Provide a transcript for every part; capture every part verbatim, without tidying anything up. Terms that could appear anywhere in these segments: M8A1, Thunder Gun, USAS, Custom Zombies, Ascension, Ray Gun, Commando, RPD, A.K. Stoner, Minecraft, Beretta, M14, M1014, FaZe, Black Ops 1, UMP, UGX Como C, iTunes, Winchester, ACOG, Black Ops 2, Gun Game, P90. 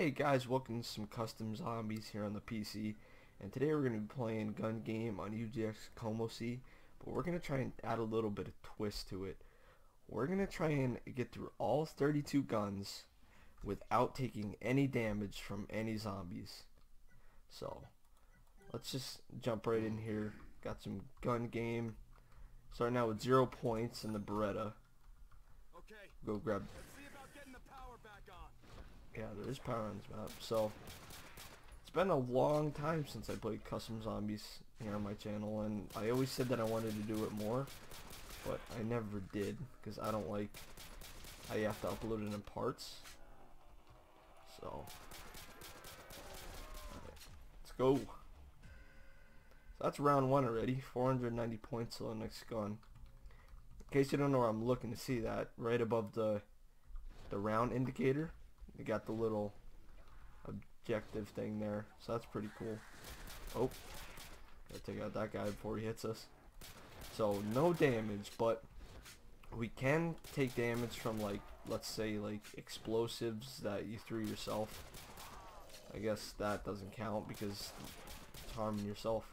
Hey guys, welcome to some custom zombies here on the P C, and today we're going to be playing Gun Game on U G X Como C, but we're going to try and add a little bit of twist to it. We're going to try and get through all thirty-two guns without taking any damage from any zombies. So let's just jump right in here. Got some Gun Game, starting out with zero points in the Beretta. Okay. Go grab. Yeah, there is power on this map. So it's been a long time since I played custom zombies here on my channel, and I always said that I wanted to do it more, but I never did because I don't like I have to upload it in parts. So all right, let's go. So that's round one already. four hundred ninety points till the next gun. In case you don't know where I'm looking to see that, right above the the round indicator. We got the little objective thing there, so that's pretty cool. Oh, gotta take out that guy before he hits us. So no damage, but we can take damage from, like, let's say like explosives that you threw yourself. I guess that doesn't count because it's harming yourself.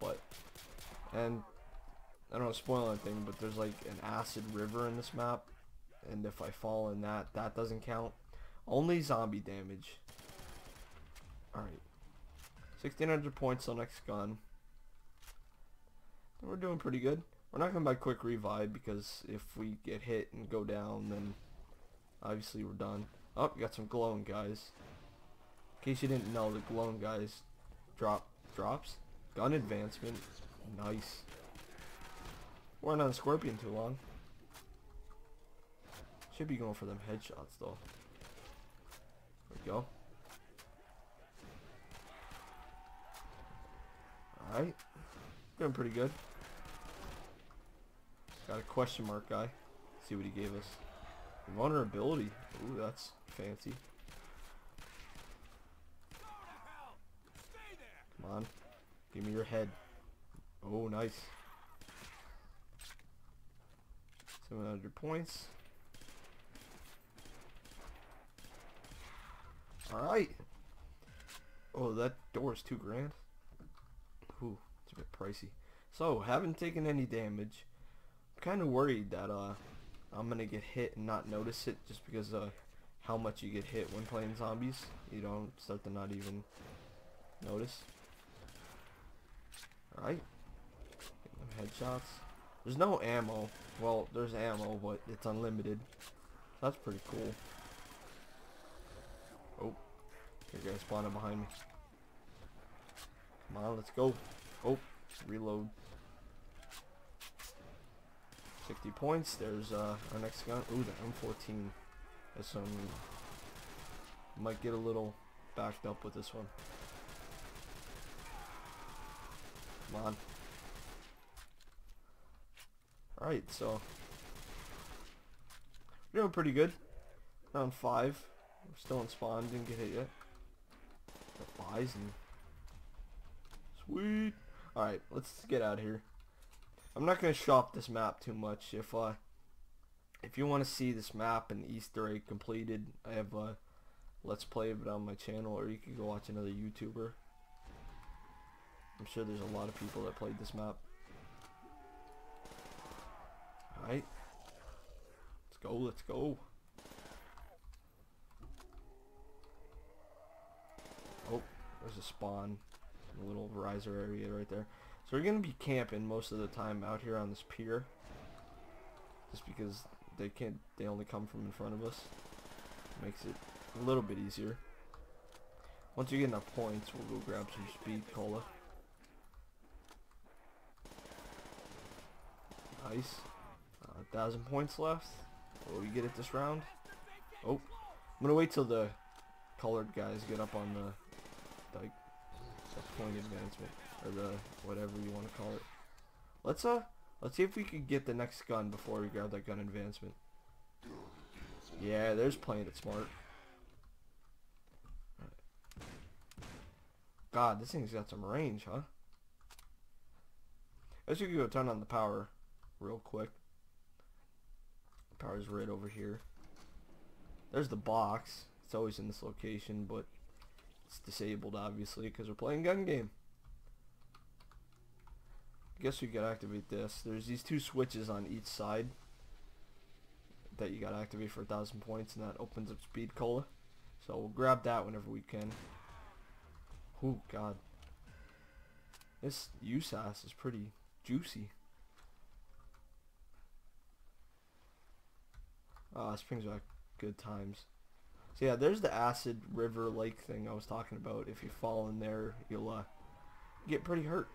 But, and I don't want to spoil anything, but there's like an acid river in this map, and if I fall in that, that doesn't count. Only zombie damage. Alright. sixteen hundred points on next gun. We're doing pretty good. We're not going to buy quick revive because if we get hit and go down, then obviously we're done. Oh, we got some glowing guys. In case you didn't know, the glowing guys drop drops. Gun advancement. Nice. We're not on Scorpion too long. Should be going for them headshots though. Go. Alright. Doing pretty good. Got a question mark guy. See what he gave us. Vulnerability. Ooh, that's fancy. Come on. Give me your head. Oh, nice. seven hundred points. Alright. Oh, that door is two grand. Ooh, it's a bit pricey. So, haven't taken any damage. I'm kind of worried that uh, I'm going to get hit and not notice it just because of uh, how much you get hit when playing zombies. You don't start to not even notice. Alright. Getting them headshots. There's no ammo. Well, there's ammo, but it's unlimited. That's pretty cool. Oh, your guy spawned behind me. Come on, let's go. Oh, reload. sixty points. There's uh, our next gun. Ooh, the M fourteen. That's some. Might get a little backed up with this one. Come on. All right, so we're doing pretty good. Round five. We're still in spawn, didn't get hit yet. The bison. Sweet. Alright, let's get out of here. I'm not going to shop this map too much. If uh, if you want to see this map and Easter egg completed, I have a Let's Play of it on my channel, or you can go watch another YouTuber. I'm sure there's a lot of people that played this map. Alright. Let's go, let's go. There's a spawn, a little riser area right there. So we're going to be camping most of the time out here on this pier, just because they can't, they only come from in front of us. Makes it a little bit easier. Once you get enough points, we'll go grab some speed cola. Nice. Uh, a thousand points left. Will we get it this round? Oh, I'm going to wait till the colored guys get up on the like the point advancement, or the whatever you want to call it. Let's uh let's see if we could get the next gun before we grab that gun advancement. Yeah, there's playing it smart. God, this thing's got some range, huh? I guess we could go turn on the power real quick. Power's right over here. There's the box. It's always in this location, but it's disabled obviously because we're playing gun game. I guess we gotta activate this. There's these two switches on each side that you gotta activate for a thousand points, and that opens up speed cola. So we'll grab that whenever we can. Oh god, this U S A S is pretty juicy. Ah, oh, this brings back good times. So yeah, there's the acid river lake thing I was talking about. If you fall in there, you'll uh, get pretty hurt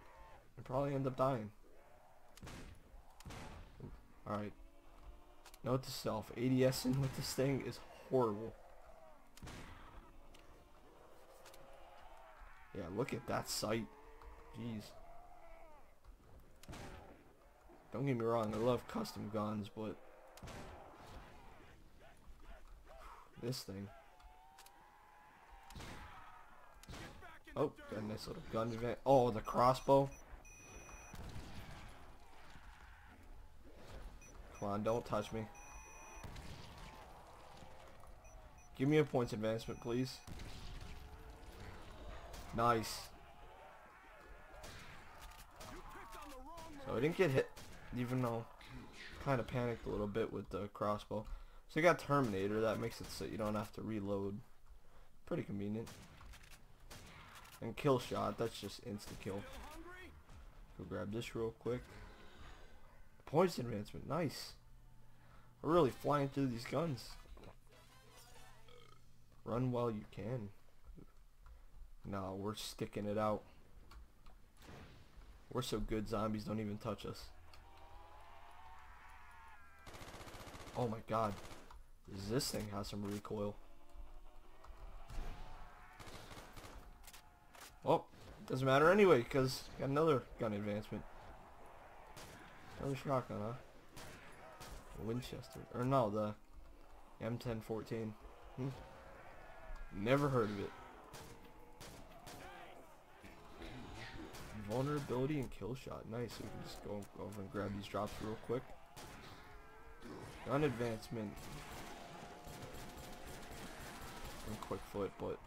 and probably end up dying. Alright. Note to self, ADSing with this thing is horrible. Yeah, look at that sight. Jeez. Don't get me wrong, I love custom guns, but this thing. Oh, got a nice little gun event. Oh, the crossbow. Come on, don't touch me. Give me a points advancement, please. Nice. So I didn't get hit, even though I kind of panicked a little bit with the crossbow. So you got Terminator, that makes it so you don't have to reload. Pretty convenient. And kill shot, that's just instant kill. Go grab this real quick. Points advancement, nice. We're really flying through these guns. Run while you can. No, we're sticking it out. We're so good, zombies don't even touch us. Oh my god. This thing has some recoil. Oh, doesn't matter anyway, because got another gun advancement. Another shotgun, huh? Winchester. Or no, the M ten fourteen. Hmm. Never heard of it. Vulnerability and kill shot. Nice. We can just go over and grab these drops real quick. Gun advancement. And quick foot, but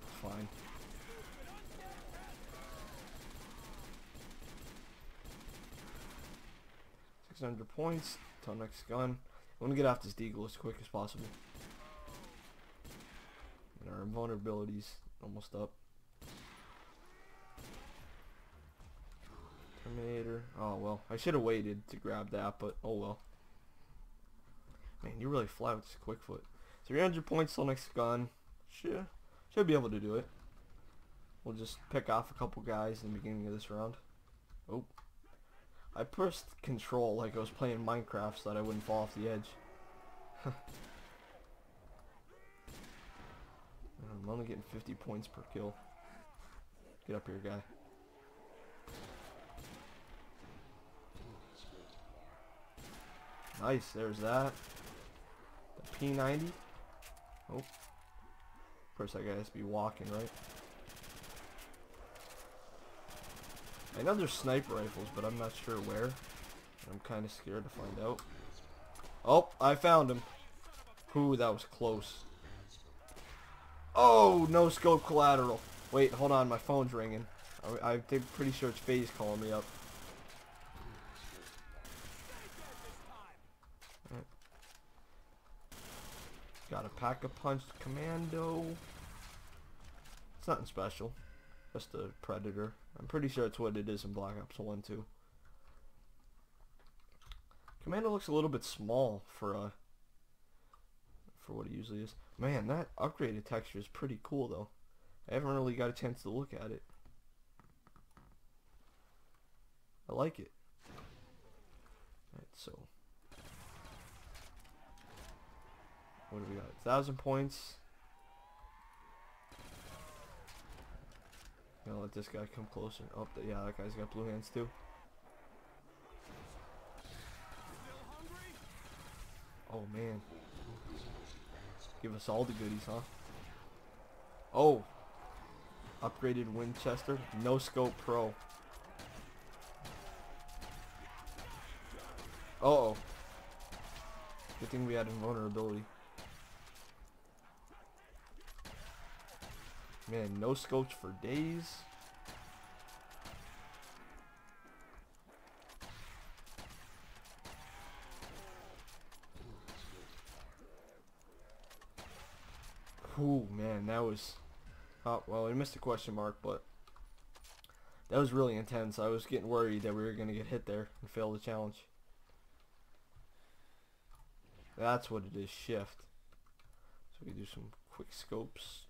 it's fine. six hundred points till next gun. I want to get off this deagle as quick as possible. And our vulnerabilities almost up. Terminator. Oh well, I should have waited to grab that, but oh well. Man, you really fly with this quick foot. three hundred points till next gun. Should should be able to do it. We'll just pick off a couple guys in the beginning of this round. Oh, I pushed control like I was playing Minecraft so that I wouldn't fall off the edge. I'm only getting fifty points per kill. Get up here, guy. Nice, there's that. The P ninety. Oh. Of course, that guy has to be walking, right? I know there's sniper rifles, but I'm not sure where. I'm kind of scared to find out. Oh, I found him. Ooh, that was close. Oh, no scope collateral. Wait, hold on, my phone's ringing. I, I'm pretty sure it's FaZe calling me up. Right. Got a pack-a-punch commando. It's nothing special. Just a predator. I'm pretty sure it's what it is in Black Ops one too. Commando looks a little bit small for uh for what it usually is. Man, that upgraded texture is pretty cool though. I haven't really got a chance to look at it. I like it. Alright, so what do we got? A thousand points. Gonna let this guy come closer. Oh, yeah, that guy's got blue hands too. Oh man, give us all the goodies, huh? Oh, upgraded Winchester, no scope pro. Uh oh, good thing we had invulnerability. Man, no scopes for days. Oh man, that was, oh, well, we missed a question mark, but that was really intense. I was getting worried that we were going to get hit there and fail the challenge. That's what it is, shift. So we do some quick scopes.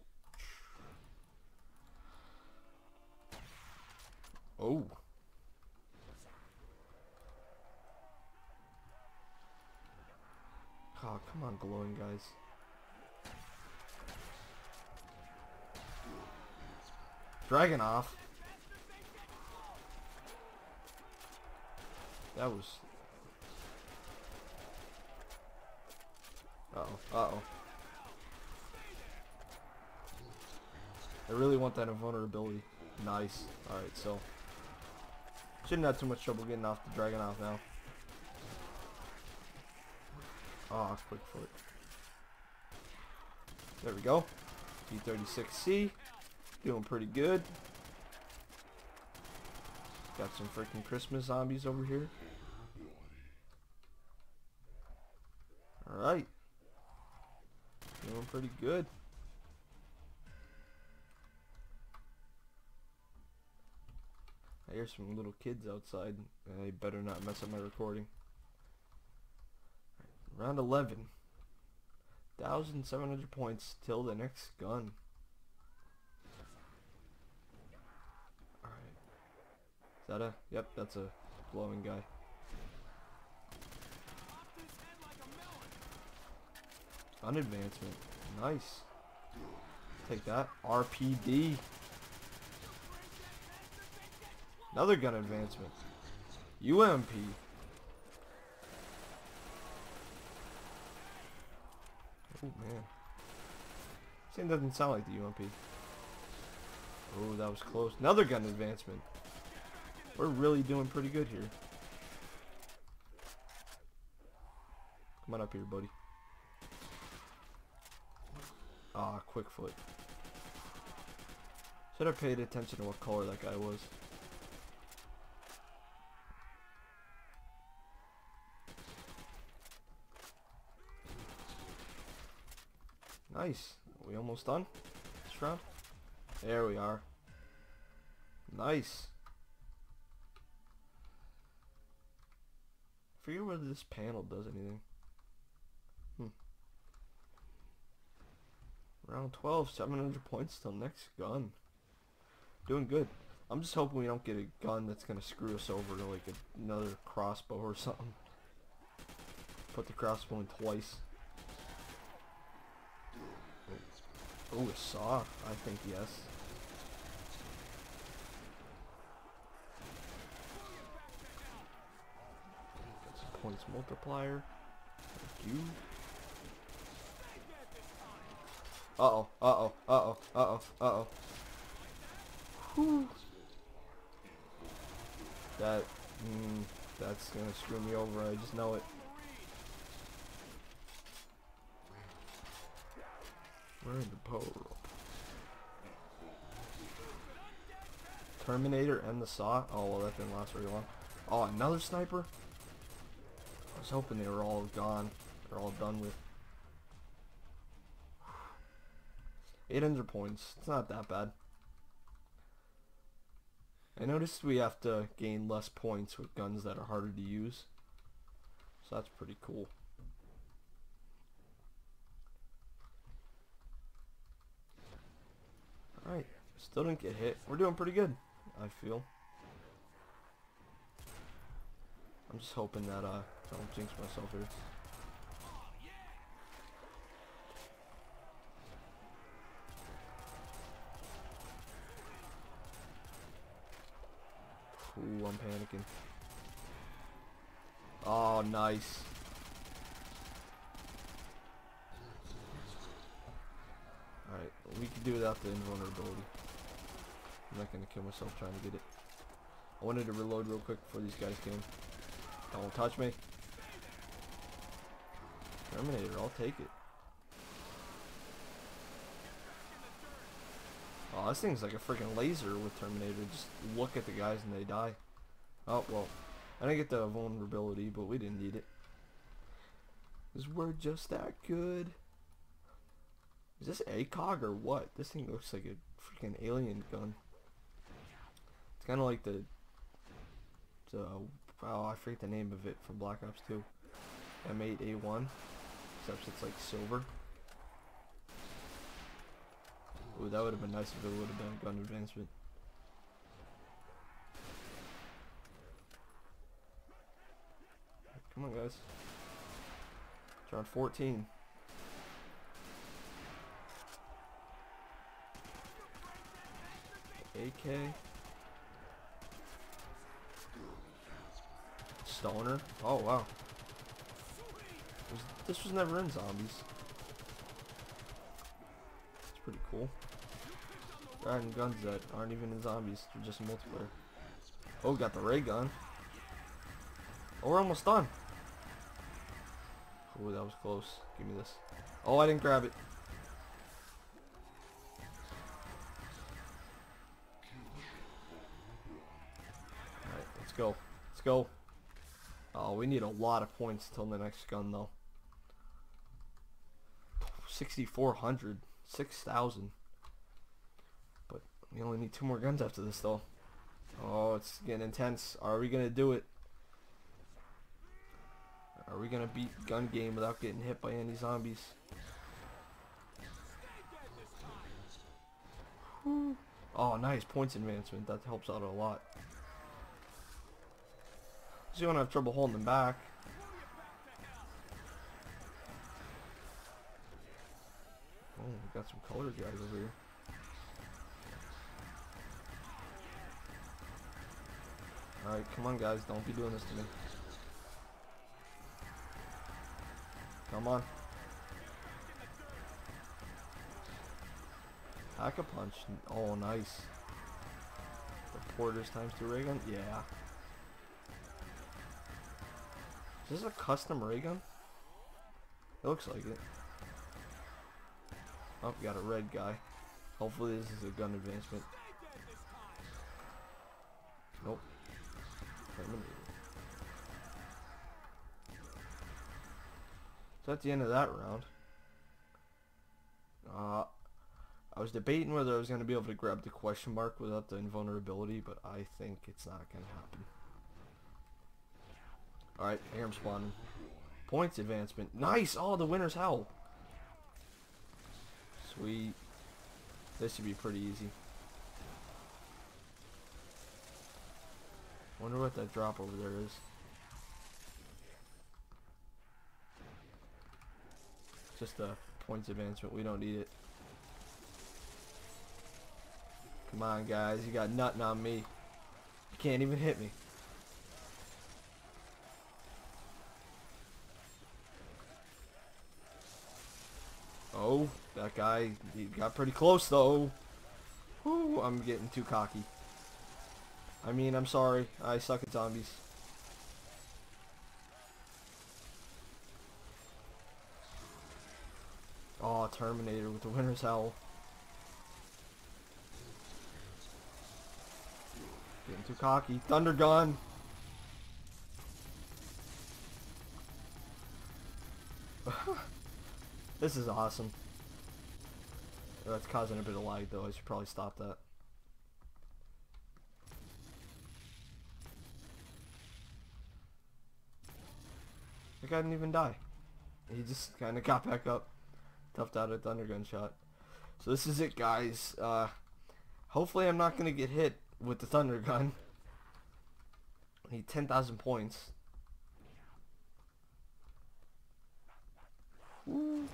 Oh. Oh, come on, glowing guys. Dragon off. That was. Uh oh. Uh oh. I really want that invulnerability. Nice. Alright, so. Shouldn't have too much trouble getting off the dragon off now. Ah, oh, quick foot. There we go. P thirty-six C. Doing pretty good. Got some freaking Christmas zombies over here. Alright. Doing pretty good. I hear some little kids outside. They better not mess up my recording. Right, round eleven. one thousand seven hundred points till the next gun. Is that a? Yep, that's a glowing guy. Unadvancement. Nice. Take that. R P D. Another gun advancement. U M P. Oh, man. This thing doesn't sound like the U M P. Oh, that was close. Another gun advancement. We're really doing pretty good here. Come on up here, buddy. Ah, quick foot. Should have paid attention to what color that guy was. Nice. Are we almost done this round? There we are. Nice. I forget whether this panel does anything. Hmm. Round twelve, seven hundred points till next gun. Doing good. I'm just hoping we don't get a gun that's going to screw us over to like another crossbow or something. Put the crossbow in twice. Oh, a saw? I think yes. Points multiplier. Thank you. Uh oh, uh oh, uh oh, uh oh, uh oh. Whew. That, mm, that's gonna screw me over, I just know it. We're in the power up. Terminator and the saw? Oh, well, that didn't last very long. Oh, another sniper? I was hoping they were all gone. They're all done with. eight hundred points. It's not that bad. I noticed we have to gain less points with guns that are harder to use. So that's pretty cool. Alright. Still didn't get hit. We're doing pretty good, I feel. I'm just hoping that uh, I don't jinx myself here. Ooh, I'm panicking. Oh, nice. Alright, we can do without the invulnerability. I'm not going to kill myself trying to get it. I wanted to reload real quick before these guys came. Don't touch me. Terminator, I'll take it. Wow, this thing's like a freaking laser with Terminator. Just look at the guys and they die. Oh, well. I didn't get the vulnerability, but we didn't need it. Because we're just that good. Is this A C O G or what? This thing looks like a freaking alien gun. It's kind of like the... the oh, I forget the name of it from Black Ops two. M eight A one. Except it's like silver. Ooh, that would have been nice if it would have been gun advancement. Come on, guys. It's round fourteen. A K. Stoner. Oh, wow. This was never in zombies. It's pretty cool. Riding guns that aren't even in zombies, they're just multiplayer. Oh, got the ray gun. Oh, we're almost done. Oh, that was close. Give me this. Oh, I didn't grab it. Alright, let's go. Let's go. Oh, we need a lot of points till the next gun, though. sixty-four hundred. six thousand. But we only need two more guns after this, though. Oh, it's getting intense. Are we going to do it? Are we going to beat Gun Game without getting hit by any zombies? Whew. Oh, nice. Points advancement. That helps out a lot. So you don't have trouble holding them back. Oh, we got some colored guys over here. Alright, come on, guys. Don't be doing this to me. Come on. Hack a punch. Oh, nice. Reporters times two ray gun? Yeah. Is this a custom ray gun? It looks like it. Oh, we got a red guy. Hopefully this is a gun advancement. Nope. Terminator. So at the end of that round, uh, I was debating whether I was going to be able to grab the question mark without the invulnerability, but I think it's not going to happen. Alright, I hear him spawning. Points advancement. Nice! Oh, the winner's howl. Sweet. This should be pretty easy. Wonder what that drop over there is. Just a points advancement. We don't need it. Come on, guys. You got nothing on me. You can't even hit me. Oh, that guy, he got pretty close, though. Whew, I'm getting too cocky. I mean, I'm sorry. I suck at zombies. Oh, Terminator with the winner's howl. Getting too cocky. Thunder Gun. This is awesome. That's causing a bit of lag, though. I should probably stop that. The guy didn't even die. He just kind of got back up. Toughed out a Thunder Gun shot. So this is it, guys. Uh, hopefully I'm not going to get hit with the Thunder Gun. I need ten thousand points. Ooh.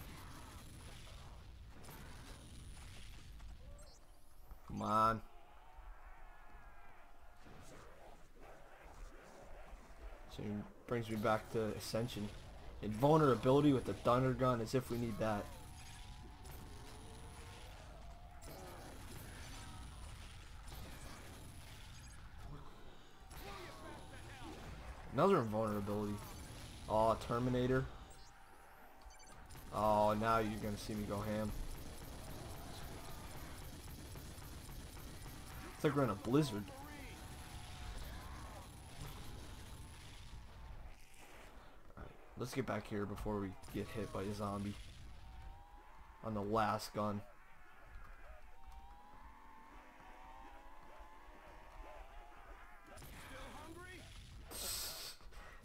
Come on. So it brings me back to Ascension. Invulnerability with the Thunder Gun, as if we need that. Another invulnerability. Aw, Terminator. Oh, now you're gonna see me go ham. like we're in a blizzard. Alright, let's get back here before we get hit by a zombie. On the last gun.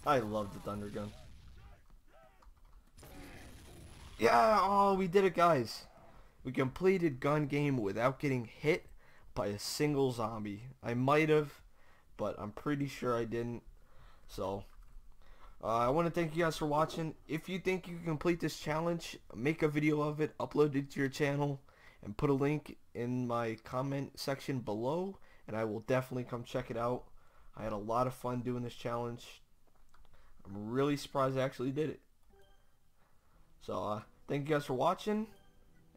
I love the Thunder Gun. Yeah, oh, we did it, guys. We completed Gun Game without getting hit by a single zombie. I might have, but I'm pretty sure I didn't. So, uh, I want to thank you guys for watching. If you think you can complete this challenge, make a video of it, upload it to your channel, and put a link in my comment section below, and I will definitely come check it out. I had a lot of fun doing this challenge. I'm really surprised I actually did it. So, uh, thank you guys for watching,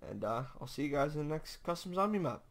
and uh, I'll see you guys in the next custom zombie map.